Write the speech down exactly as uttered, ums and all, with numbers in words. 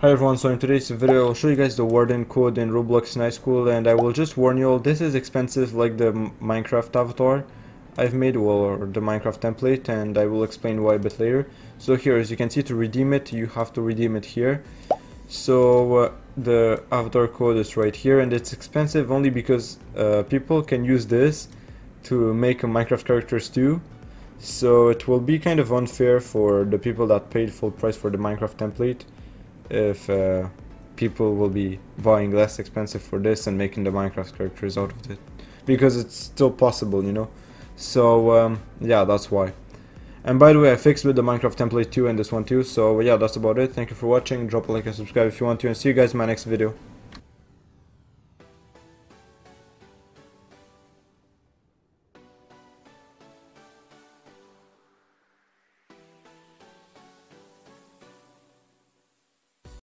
Hi everyone, so in today's video I will show you guys the warden code in Robloxian High School, and I will just warn you all, this is expensive like the Minecraft avatar I've made, well, or the Minecraft template, and I will explain why a bit later. So here, as you can see, to redeem it you have to redeem it here. So uh, the avatar code is right here, and it's expensive only because uh, people can use this to make a Minecraft characters too. So it will be kind of unfair for the people that paid full price for the Minecraft template if uh, people will be buying less expensive for this and making the Minecraft characters out of it, because it's still possible, you know. So um, yeah, that's why. And by the way, I fixed with the Minecraft template too, and this one too. So yeah, that's about it. Thank you for watching. Drop a like and subscribe if you want to, and see you guys in my next video.